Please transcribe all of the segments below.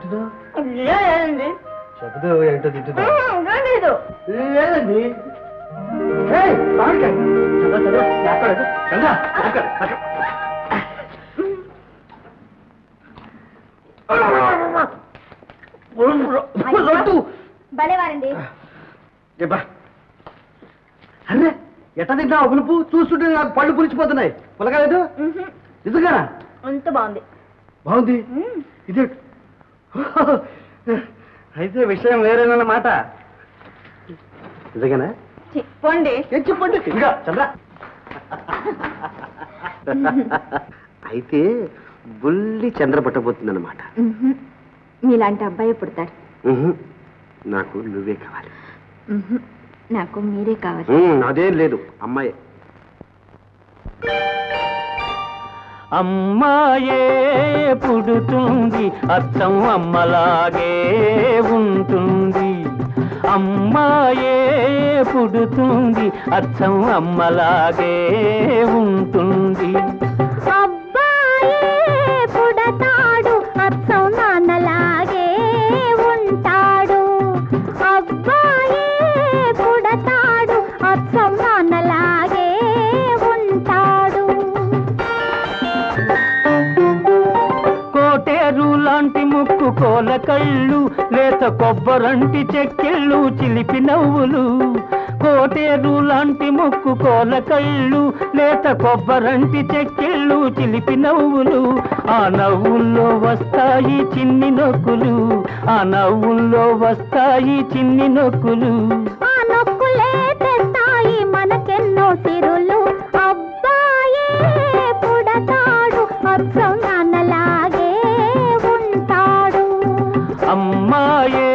అరే ఎట్ట తిన్నా ఉలుపు చూస్తుంటే నాకు పళ్ళు పులిచిపోతున్నాయి పొలగలేదు నిజంగానా అంత బాగుంది బాగుంది ఇది అయితే విషయం వేరేనన్నమాట నిజంగానా చెప్పండి చెప్పండి ఇంకా చల్రా అయితే బుల్లి చంద్ర పట్టబోతుందన్నమాట మీలాంటి అబ్బాయి పుడతాడు నాకు నువ్వే కావాలి నాకు మీరే కావాలి అదేం లేదు అమ్మాయే అమ్మాయే పుడుతుంది అత్తం అమ్మలాగే ఉంటుంది అమ్మాయే పుడుతుంది అత్తం అమ్మలాగే ఉంటుంది అబ్బాయే పుడతాడు అత్తం నాన్నలాగే ఉంటాడు అబ్బాయే పుడతాడు అత్తం నాన్నలాగే ఉంటాడు కోటేరు లాంటి ముక్కు కోల కళ్ళు లేత కొబ్బరంటి చెక్కిళ్ళు చిలిపి నవ్వులు కోటేరు లాంటి ముక్కు కోల కళ్ళు లేత కొబ్బరంటి చెక్కిళ్ళు చిలిపి నవ్వులు ఆ నవ్వుల్లో వస్తాయి చిన్ని నొక్కులు ఆ నవ్వుల్లో వస్తాయి చిన్ని నొక్కులు ఆ నొక్కులే తెస్తాయి మనకెన్నో సిరులు అబ్బాయే పుడతాడు అచ్చం నాన్నలాగే ఉంటాడు అమ్మాయే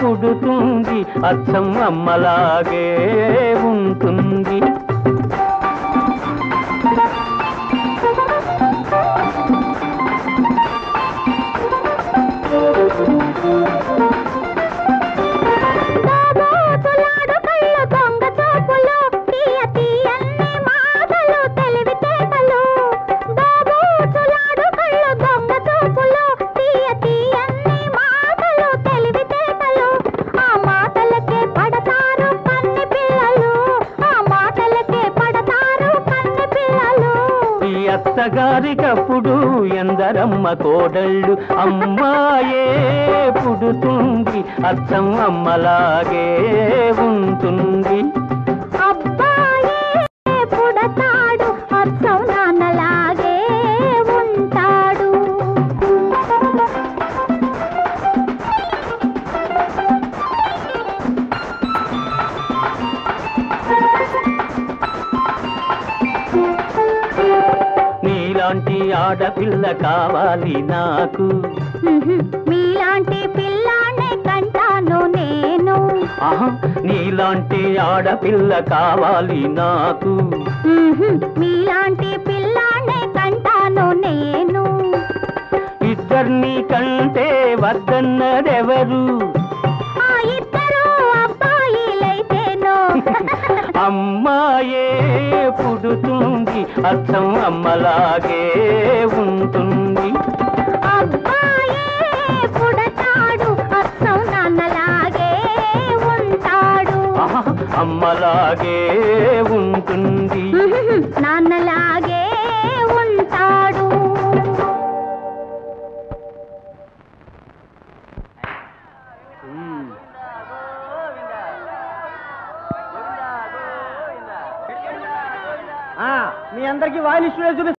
పుడుతుంది అచ్చం అమ్మలాగే ఉంటుంది అత్తగారికప్పుడు ఎందరమ్మ కోడళ్ళు అమ్మాయే పుడుతుంది అచ్చం అమ్మలాగే ఉంటుంది అబ్బాయే పుడతాడు అచ్చం నాన్నలాగే ఉంటాడు మీలాంటి ఆడపిల్ల కావాలి నాకు మీలాంటి పిల్లానే కంటాను నేను నీలాంటి ఆడపిల్ల కావాలి నాకు మీలాంటి పిల్లానే కంటాను నేను ఇద్దరిని కంటే వద్దన్నదెవరు అమ్మాయే పుడుతుంది అచ్చం అమ్మలాగే ఉంటుంది అబ్బాయే పుడతాడు అచ్చం నాన్నలాగే ఉంటాడు అమ్మలాగే ఉంటుంది నాన్నలాగే ఉంటాడు మీ అందరికీ వాయిల్ ఇష్యూ చూపిస్తాను.